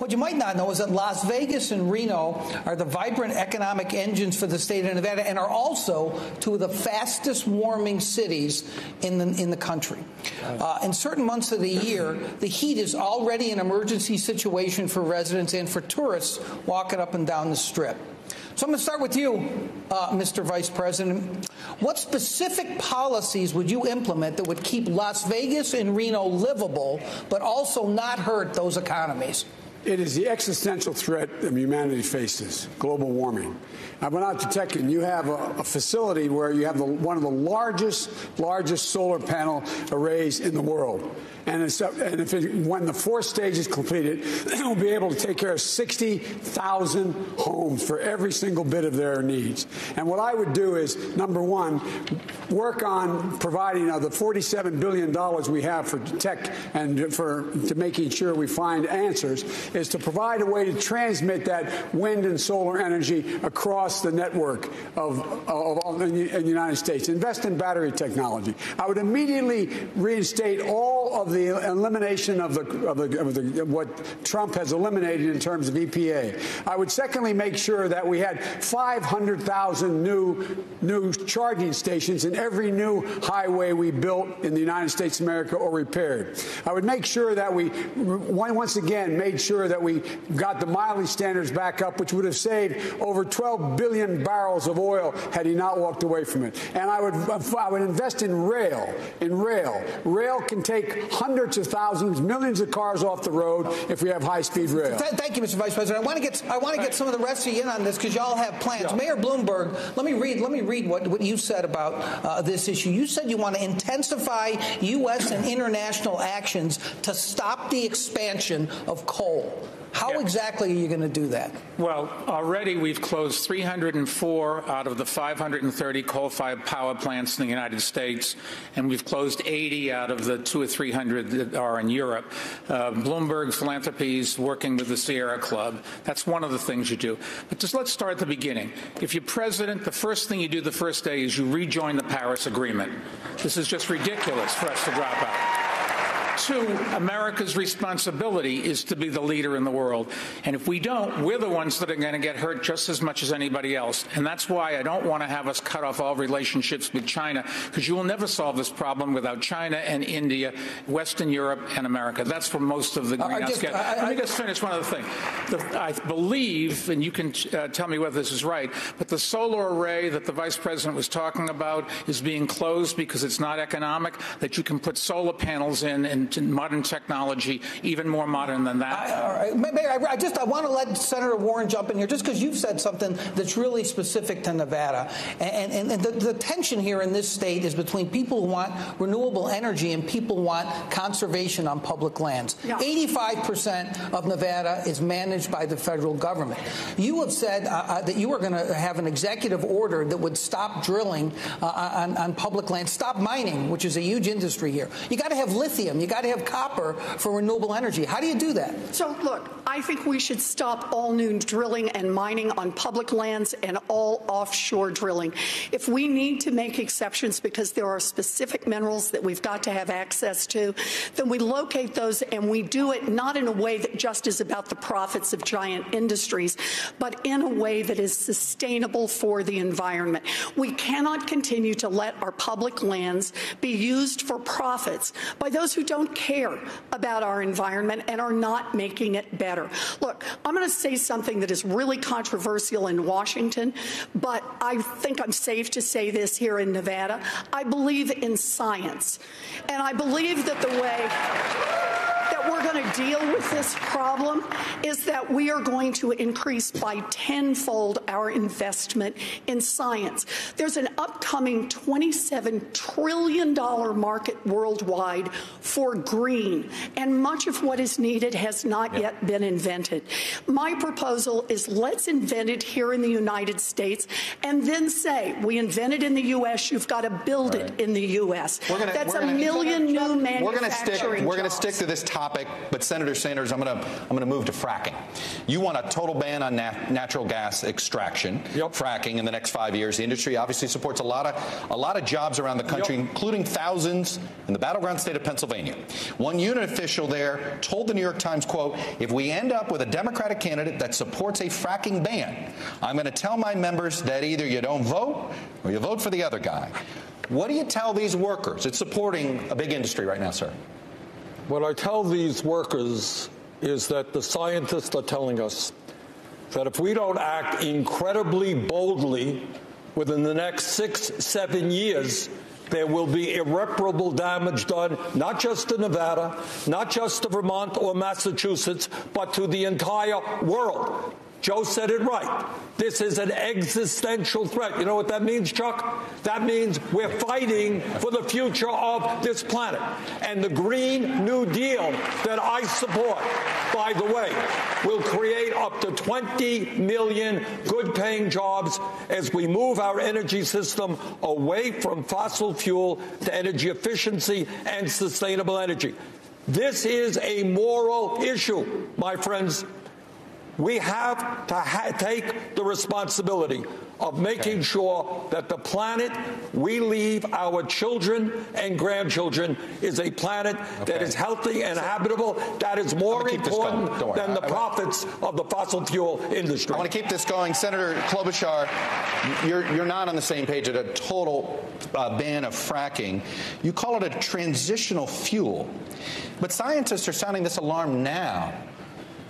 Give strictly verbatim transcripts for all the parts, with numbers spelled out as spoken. What you might not know is that Las Vegas and Reno are the vibrant economic engines for the state of Nevada and are also two of the fastest warming cities in the, in the country. Uh, in certain months of the year, the heat is already an emergency situation for residents and for tourists walking up and down the Strip. So I'm going to start with you, uh, Mister Vice President. What specific policies would you implement that would keep Las Vegas and Reno livable, but also not hurt those economies? It is the existential threat that humanity faces, global warming. I went out to Tekken. You have a, a facility where you have the, one of the largest, largest solar panel arrays in the world. And, it's, and if it, when the fourth stage is completed, we'll be able to take care of sixty thousand homes for every single bit of their needs. And what I would do is, number one, work on providing uh, the forty-seven billion dollars we have for tech and for to making sure we find answers, is to provide a way to transmit that wind and solar energy across the network of, of, of in the United States. Invest in battery technology. I would immediately reinstate all of the elimination of, the, of, the, of, the, of what Trump has eliminated in terms of E P A. I would secondly make sure that we had five hundred thousand new, new charging stations in every new highway we built in the United States of America or repaired. I would make sure that we, once again, made sure that we got the mileage standards back up, which would have saved over twelve billion barrels of oil had he not walked away from it. And I would, I would invest in rail, in rail. Rail can take hundreds of thousands, millions of cars off the road if we have high-speed rail. Th thank you, Mister Vice President. I want to get, I want to get some of the rest of you in on this because y'all have plans. Yeah. Mayor Bloomberg, let me read, let me read what, what you said about uh, this issue. You said you want to intensify U S and international actions to stop the expansion of coal. How yeah. exactly are you going to do that? Well, already we've closed three hundred four out of the five hundred thirty coal-fired power plants in the United States, and we've closed eighty out of the two or three hundred that are in Europe. Uh, Bloomberg Philanthropies working with the Sierra Club. That's one of the things you do. But just let's start at the beginning. If you're president, the first thing you do the first day is you rejoin the Paris Agreement. This is just ridiculous for us to drop out. Two, America's responsibility is to be the leader in the world. And if we don't, we're the ones that are going to get hurt just as much as anybody else. And that's why I don't want to have us cut off all relationships with China, because you will never solve this problem without China and India, Western Europe, and America. That's where most of the greenhouse gas. Let me just finish one other thing. The, I believe, and you can uh, tell me whether this is right, but the solar array that the Vice President was talking about is being closed because it's not economic, that you can put solar panels in and modern technology, even more modern than that. I, all right. Mayor, I, I just I want to let Senator Warren jump in here, just because you've said something that's really specific to Nevada. And, and, and the, the tension here in this state is between people who want renewable energy and people who want conservation on public lands. eighty-five percent of Nevada is managed by the federal government. You have said uh, uh, that you are going to have an executive order that would stop drilling uh, on, on public land, stop mining, which is a huge industry here. You got to have lithium. You got to have copper for renewable energy. How do you do that? So, look, I think we should stop all new drilling and mining on public lands and all offshore drilling. If we need to make exceptions because there are specific minerals that we've got to have access to, then we locate those and we do it not in a way that just is about the profits of giant industries, but in a way that is sustainable for the environment. We cannot continue to let our public lands be used for profits by those who don't care about our environment and are not making it better. Look, I'm going to say something that is really controversial in Washington, but I think I'm safe to say this here in Nevada. I believe in science, and I believe that the way we're going to deal with this problem is that we are going to increase by tenfold our investment in science. There's an upcoming twenty-seven trillion dollars market worldwide for green, and much of what is needed has not yep. yet been invented. My proposal is let's invent it here in the United States and then say, we invent it in the U S, you've got to build right. it in the U S. We're gonna, That's we're a gonna, million new manufacturing jobs. We're going to stick to this topic topic, but Senator Sanders, I'm going to I'm going to move to fracking. You want a total ban on nat natural gas extraction, yep. fracking in the next five years. The industry obviously supports a lot of a lot of jobs around the country, yep. including thousands in the battleground state of Pennsylvania. One union official there told the New York Times, quote, "If we end up with a Democratic candidate that supports a fracking ban, I'm going to tell my members that either you don't vote or you vote for the other guy." What do you tell these workers? It's supporting a big industry right now, sir. What I tell these workers is that the scientists are telling us that if we don't act incredibly boldly within the next six, seven years, there will be irreparable damage done, not just to Nevada, not just to Vermont or Massachusetts, but to the entire world. Joe said it right. This is an existential threat. You know what that means, Chuck? That means we're fighting for the future of this planet. And the Green New Deal that I support, by the way, will create up to twenty million good-paying jobs as we move our energy system away from fossil fuel to energy efficiency and sustainable energy. This is a moral issue, my friends. We have to ha take the responsibility of making okay. sure that the planet we leave our children and grandchildren is a planet okay. that is healthy and so, habitable. That is more important than the I, I, profits I, of the fossil fuel industry. I want to keep this going. Senator Klobuchar, you're, you're not on the same page at a total uh, ban of fracking. You call it a transitional fuel. But scientists are sounding this alarm now.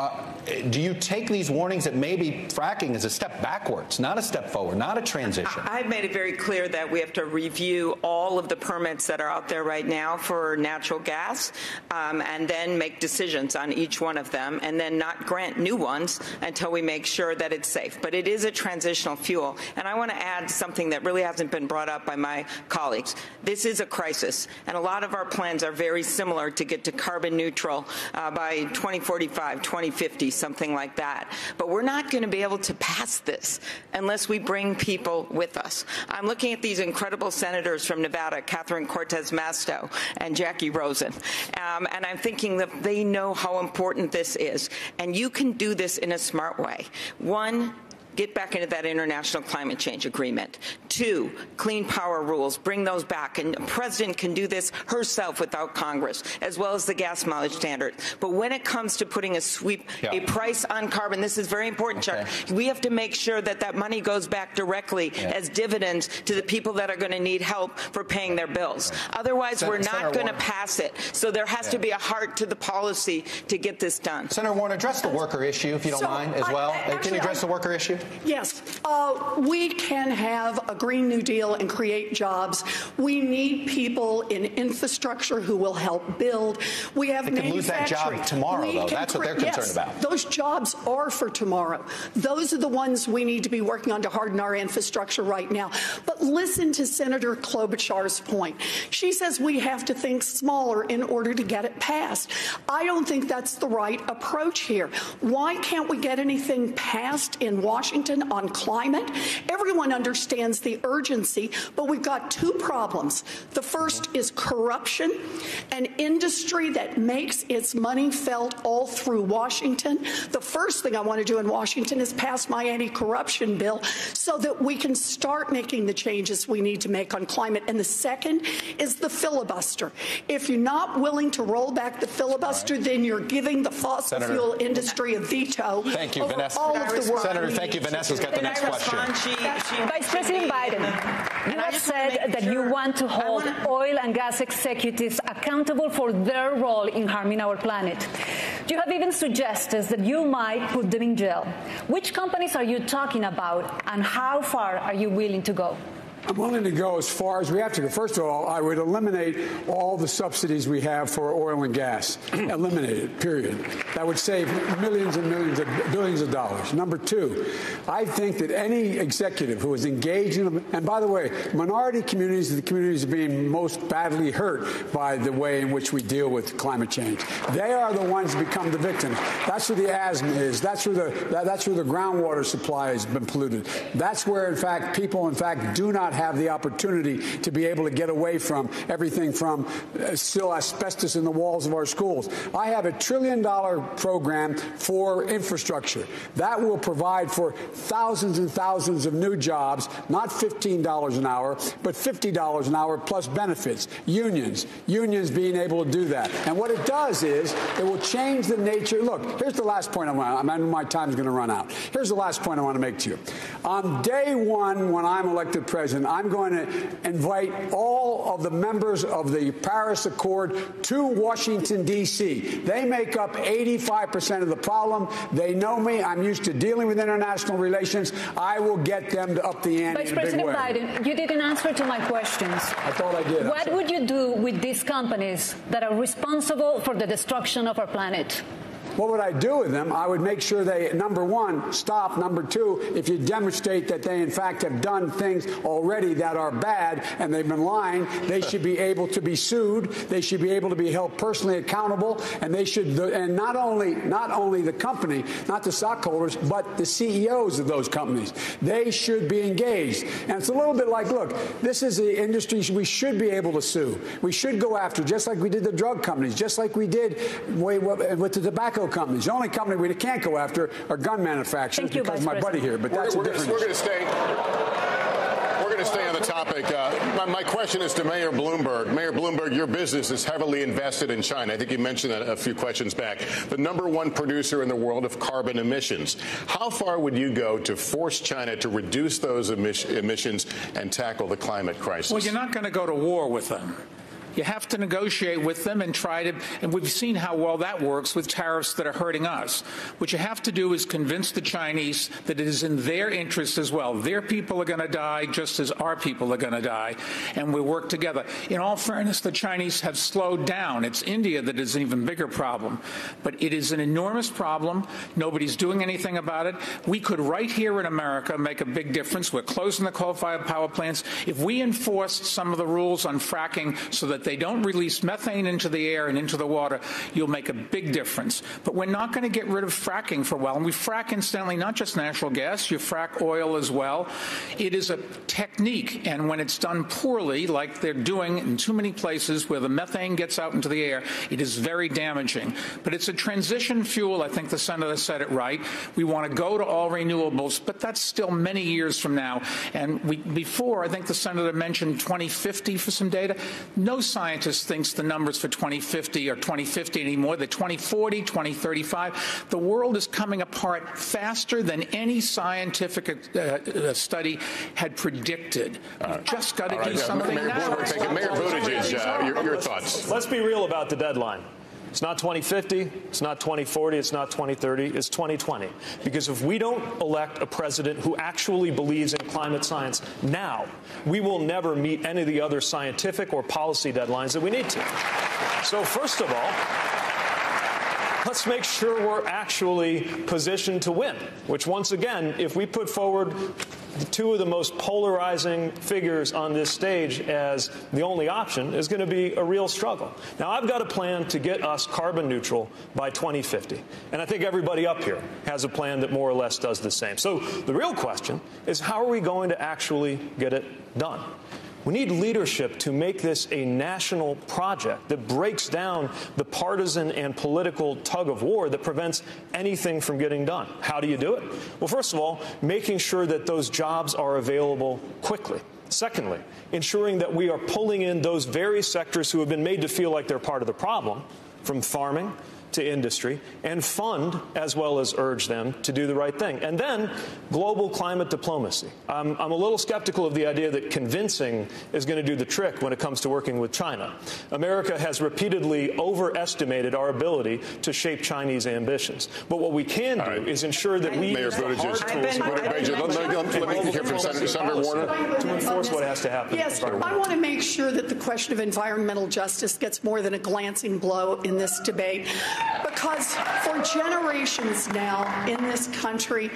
Uh, do you take these warnings that maybe fracking is a step backwards, not a step forward, not a transition? I've made it very clear that we have to review all of the permits that are out there right now for natural gas um, and then make decisions on each one of them and then not grant new ones until we make sure that it's safe. But it is a transitional fuel. And I want to add something that really hasn't been brought up by my colleagues. This is a crisis, and a lot of our plans are very similar to get to carbon neutral uh, by twenty forty-five, twenty fifty, something like that. But we're not going to be able to pass this unless we bring people with us. I'm looking at these incredible senators from Nevada, Catherine Cortez Masto and Jackie Rosen, um, and I'm thinking that they know how important this is. And you can do this in a smart way. One, get back into that international climate change agreement. Two, clean power rules, bring those back. And the president can do this herself without Congress, as well as the gas mileage standard. But when it comes to putting a sweep, yeah. a price on carbon, this is very important, okay. Chuck. We have to make sure that that money goes back directly yeah. as dividends to the people that are going to need help for paying their bills. Otherwise, Sen we're not going to pass it. So there has yeah. to be a heart to the policy to get this done. Senator Warren, address the worker issue, if you don't so, mind, as well. I, I, actually, can you address the worker issue? Yes. Uh, we can have a Green New Deal and create jobs. We need people in infrastructure who will help build. We have they can lose that job tomorrow, we though. That's what they're concerned yes, about. Those jobs are for tomorrow. Those are the ones we need to be working on to harden our infrastructure right now. But listen to Senator Klobuchar's point. She says we have to think smaller in order to get it passed. I don't think that's the right approach here. Why can't we get anything passed in Washington? Washington on climate? Everyone understands the urgency, but we've got two problems. The first is corruption, an industry that makes its money felt all through Washington. The first thing I want to do in Washington is pass my anti-corruption bill so that we can start making the changes we need to make on climate. And the second is the filibuster. If you're not willing to roll back the filibuster, right. then you're giving the fossil Senator, fuel industry a veto Thank you, over Vanessa. all of the work. Senator, thank Thank you. Vanessa's got the next question. She, she Vice President Biden, you have said that you want to hold oil and gas executives accountable for their role in harming our planet. You have even suggested that you might put them in jail. Which companies are you talking about, and how far are you willing to go? I'm willing to go as far as we have to go. First of all, I would eliminate all the subsidies we have for oil and gas. Eliminate it, period. That would save millions and millions of billions of dollars. Number two, I think that any executive who is engaged in, and by the way, minority communities are the communities are being most badly hurt by the way in which we deal with climate change. They are the ones who become the victims. That's where the asthma is. That's where the, that, that's where the groundwater supply has been polluted. That's where, in fact, people, in fact, do not have have the opportunity to be able to get away from everything from uh, still asbestos in the walls of our schools. I have a trillion dollar program for infrastructure that will provide for thousands and thousands of new jobs, not fifteen dollars an hour, but fifty dollars an hour plus benefits, unions, unions being able to do that. And what it does is it will change the nature. Look, here's the last point I want to, I mean, my time's going to run out. Here's the last point I want to make to you. On day one, when I'm elected president, I'm going to invite all of the members of the Paris Accord to Washington, D C They make up eighty-five percent of the problem. They know me. I'm used to dealing with international relations. I will get them to up the ante in a big way. Vice President Biden, you didn't answer to my questions. I thought I did. What would you do with these companies that are responsible for the destruction of our planet? What would I do with them? I would make sure they, number one, stop. Number two, if you demonstrate that they, in fact, have done things already that are bad and they've been lying, they should be able to be sued. They should be able to be held personally accountable. And they should, and not only, not only the company, not the stockholders, but the C E Os of those companies. They should be engaged. And it's a little bit like, look, this is the industry we should be able to sue. We should go after, just like we did the drug companies, just like we did with the tobacco companies. The only company we can't go after are gun manufacturers you, because Vice my President. buddy here, but that's we're, a different we're gonna, issue. We're going to stay on the topic. Uh, my, my question is to Mayor Bloomberg. Mayor Bloomberg, your business is heavily invested in China. I think you mentioned that a few questions back. The number one producer in the world of carbon emissions. How far would you go to force China to reduce those emis emissions and tackle the climate crisis? Well, you're not going to go to war with them. You have to negotiate with them and try to, and we've seen how well that works with tariffs that are hurting us. What you have to do is convince the Chinese that it is in their interest as well. Their people are going to die just as our people are going to die, and we work together. In all fairness, the Chinese have slowed down. It's India that is an even bigger problem. But it is an enormous problem. Nobody's doing anything about it. We could right here in America make a big difference. We're closing the coal-fired power plants. If we enforced some of the rules on fracking so that they don't release methane into the air and into the water, you'll make a big difference. But we're not going to get rid of fracking for a while. And we frack, incidentally, not just natural gas. You frack oil as well. It is a technique. And when it's done poorly, like they're doing in too many places where the methane gets out into the air, it is very damaging. But it's a transition fuel. I think the senator said it right. We want to go to all renewables, but that's still many years from now. And we, before, I think the senator mentioned twenty fifty for some data. No scientist thinks the numbers for twenty fifty or twenty fifty anymore. They're twenty forty, twenty thirty-five. The world is coming apart faster than any scientific uh, study had predicted. Right. We've just got to right. do yeah. something Mayor now. Bloomberg, Mayor Buttigieg, uh, your, your thoughts. Let's be real about the deadline. It's not twenty fifty, it's not twenty forty, it's not twenty thirty, it's twenty twenty. Because if we don't elect a president who actually believes in climate science now, we will never meet any of the other scientific or policy deadlines that we need to. So first of all, let's make sure we're actually positioned to win, which once again, if we put forward two of the most polarizing figures on this stage as the only option, is going to be a real struggle. Now, I've got a plan to get us carbon neutral by twenty fifty, and I think everybody up here has a plan that more or less does the same. So the real question is, how are we going to actually get it done? We need leadership to make this a national project that breaks down the partisan and political tug of war that prevents anything from getting done. How do you do it? Well, first of all, making sure that those jobs are available quickly. Secondly, ensuring that we are pulling in those very sectors who have been made to feel like they're part of the problem, from farming to industry, and fund as well as urge them to do the right thing. And then global climate diplomacy. I'm, I'm a little skeptical of the idea that convincing is going to do the trick when it comes to working with China. America has repeatedly overestimated our ability to shape Chinese ambitions. But what we can do right. is ensure that we use the hard tools. Let me hear from Senator Warner to enforce what has to happen. Yes, I want to make sure that the question of environmental justice gets more than a glancing blow in this debate. because for generations now in this country,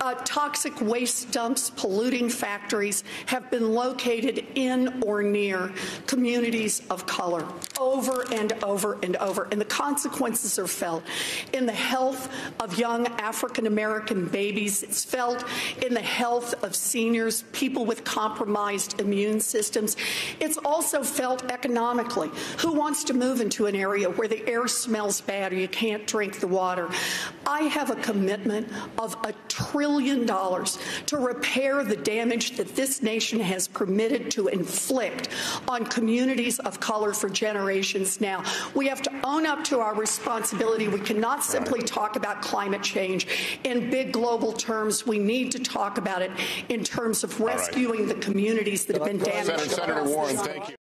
uh, toxic waste dumps, polluting factories have been located in or near communities of color over and over and over, and the consequences are felt in the health of young African-American babies. It's felt in the health of seniors, people with compromised immune systems. It's also felt economically. Who wants to move into an area where the air smells bad or you can't drink the water? I have a commitment of a trillion dollars to repair the damage that this nation has permitted to inflict on communities of color for generations now. We have to own up to our responsibility. We cannot simply talk about climate change in big global terms. We need to talk about it in terms of rescuing right. the communities that have been damaged. Senator, Senator Warren, thank you.